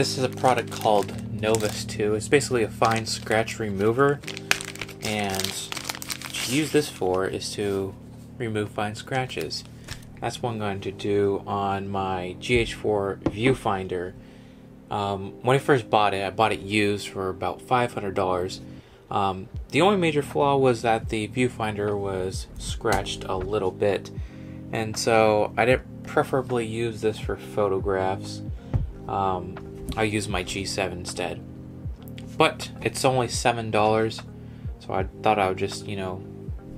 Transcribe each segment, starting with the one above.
This is a product called Novus 2. It's basically a fine scratch remover, and what you use this for is to remove fine scratches. That's what I'm going to do on my GH4 viewfinder. When I first bought it, I bought it used for about $500. The only major flaw was that the viewfinder was scratched a little bit, and so I didn't preferably use this for photographs. I used my G7 instead. But it's only $7, so I thought I would just,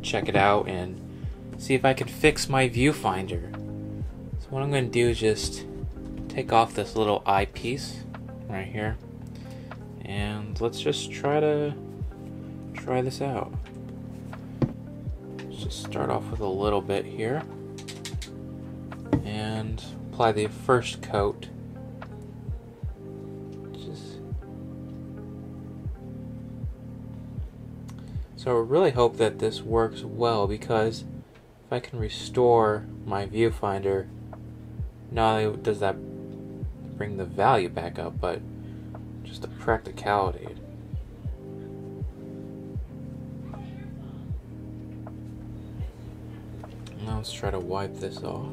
check it out and see if I could fix my viewfinder. So what I'm going to do is just take off this little eyepiece right here, and let's just try this out. Let's just start off with a little bit here and apply the first coat. So I really hope that this works well, because if I can restore my viewfinder, not only does that bring the value back up, but just the practicality. Now let's try to wipe this off.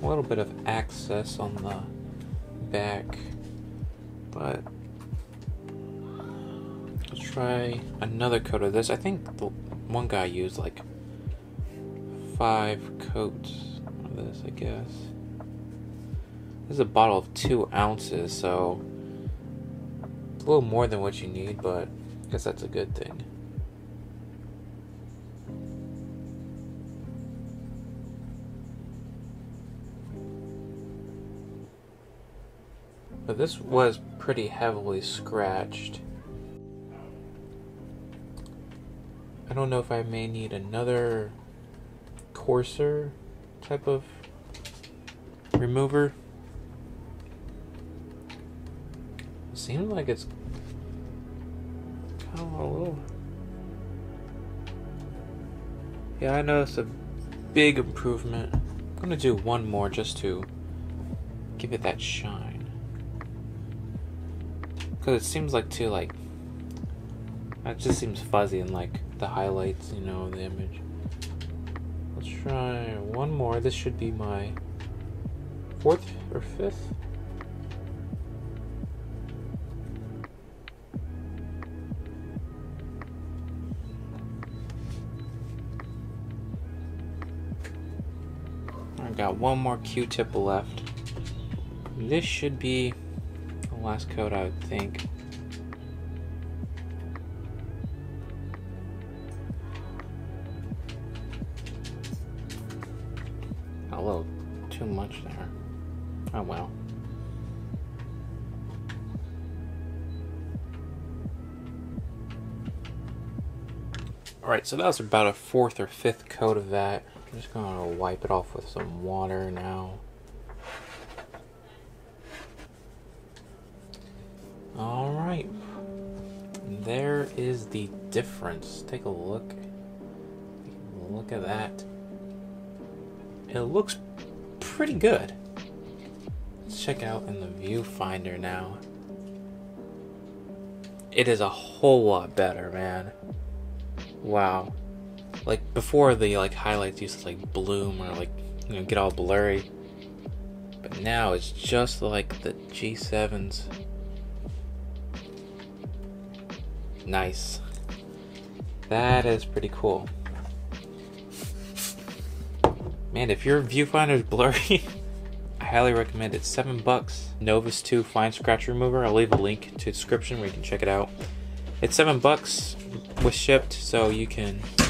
A little bit of excess on the back, but let's try another coat of this. I think the one guy used like 5 coats of this, I guess. This is a bottle of 2 ounces, so it's a little more than what you need, but I guess that's a good thing. But this was pretty heavily scratched. I don't know if I may need another coarser type of remover. It seems like it's kind of a little... Yeah, I noticed a big improvement. I'm going to do one more just to give it that shine. Because it seems like too, like... It just seems fuzzy and like... the highlights, the image. Let's try one more. This should be my 4th or 5th. I've got one more Q-tip left. This should be the last coat, I would think. A little too much there. Oh well. Alright, so that was about a 4th or 5th coat of that. I'm just gonna wipe it off with some water now. Alright. There is the difference. Take a look. Take a look at that. It looks pretty good. Let's check out in the viewfinder now. It is a whole lot better, man. Wow. Like before, the highlights used to bloom or get all blurry, but now it's just like the G7's. Nice. That is pretty cool. Man, if your viewfinder is blurry, I highly recommend it. $7. Novus 2 Fine Scratch Remover. I'll leave a link to the description where you can check it out. It's $7 with shipped, so you can